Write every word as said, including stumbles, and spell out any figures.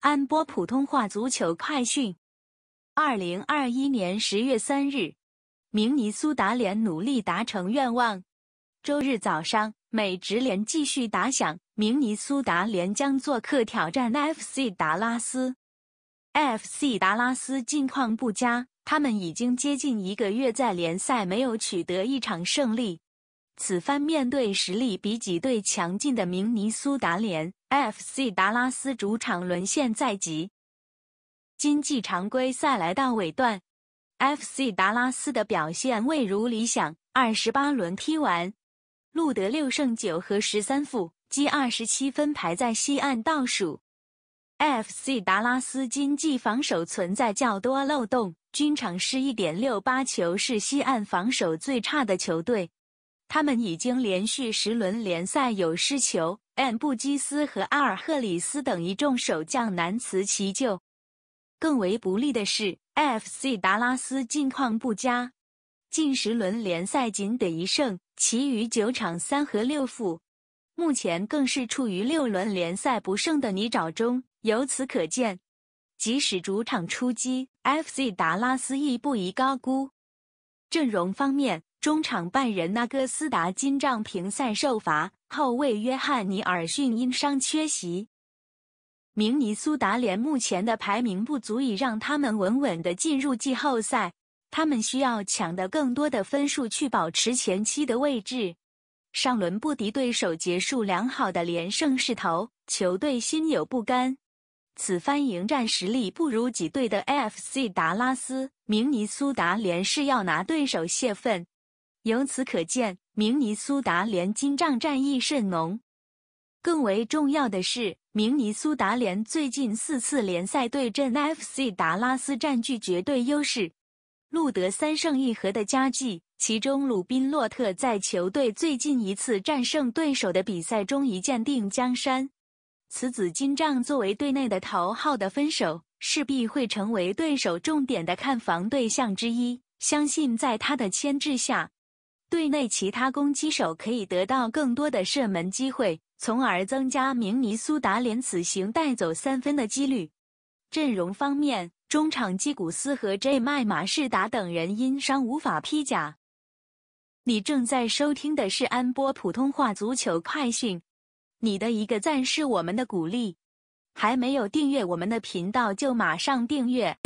安波普通话足球快讯：二零二一年十月三日，明尼苏达联努力达成愿望。周日早上，美职联继续打响，明尼苏达联将做客挑战 F C 达拉斯。F C 达拉斯近况不佳，他们已经接近一个月在联赛没有取得一场胜利。此番面对实力比几队强劲的明尼苏达联， F C 达拉斯主场沦陷在即。今季常规赛来到尾段， F C 达拉斯的表现未如理想，二十八轮踢完，录得六胜九和十三负，积二十七分，排在西岸倒数。F C 达拉斯今季防守存在较多漏洞，均场失 一点六八 球，是西岸防守最差的球队。他们已经连续十轮联赛有失球，恩布基斯和阿尔赫里斯等一众守将难辞其咎。更为不利的是 ，F C 达拉斯近况不佳，近十轮联赛仅得一胜，其余九场三和六负，目前更是处于六轮联赛不胜的泥沼中。由此可见，即使主场出击 ，F C 达拉斯亦不宜高估。阵容方面，中场拜仁那戈斯达今仗停赛受罚，后卫约翰尼尔逊因伤缺席。明尼苏达联目前的排名不足以让他们稳稳地进入季后赛，他们需要抢得更多的分数去保持前期的位置。上轮不敌对手结束良好的连胜势头，球队心有不甘。此番迎战实力不如己队的 F C 达拉斯，明尼苏达联是要拿对手泄愤。由此可见，明尼苏达联今仗战意甚浓。更为重要的是，明尼苏达联最近四次联赛对阵 F C 达拉斯占据绝对优势，录得三胜一和的佳绩。其中，鲁宾洛特在球队最近一次战胜对手的比赛中一剑定江山。此子今仗作为队内的头号的分手，势必会成为对手重点的看防对象之一。相信在他的牵制下，队内其他攻击手可以得到更多的射门机会，从而增加明尼苏达联此行带走三分的几率。阵容方面，中场基古斯和 J 麦马士达等人因伤无法披甲。你正在收听的是安波普通话足球快讯，你的一个赞是我们的鼓励。还没有订阅我们的频道就马上订阅。